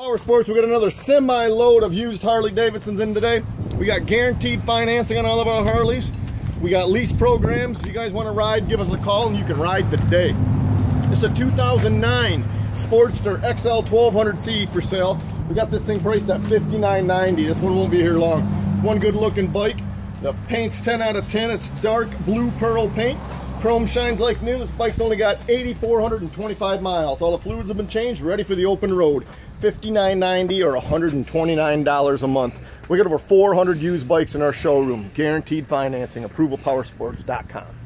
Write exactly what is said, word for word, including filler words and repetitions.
Power Sports, we got another semi load of used Harley Davidsons in today. We got guaranteed financing on all of our Harleys. We got lease programs. If you guys want to ride, give us a call and you can ride the day. It's a two thousand nine Sportster X L twelve hundred C for sale. We got this thing priced at fifty-nine ninety. This one won't be here long. One good looking bike. The paint's ten out of ten. It's dark blue pearl paint. Chrome shines like new. This bike's only got eight thousand four hundred twenty-five miles. All the fluids have been changed, ready for the open road. fifty-nine ninety or one hundred twenty-nine dollars a month. We got over four hundred used bikes in our showroom. Guaranteed financing. Approval Powersports dot com.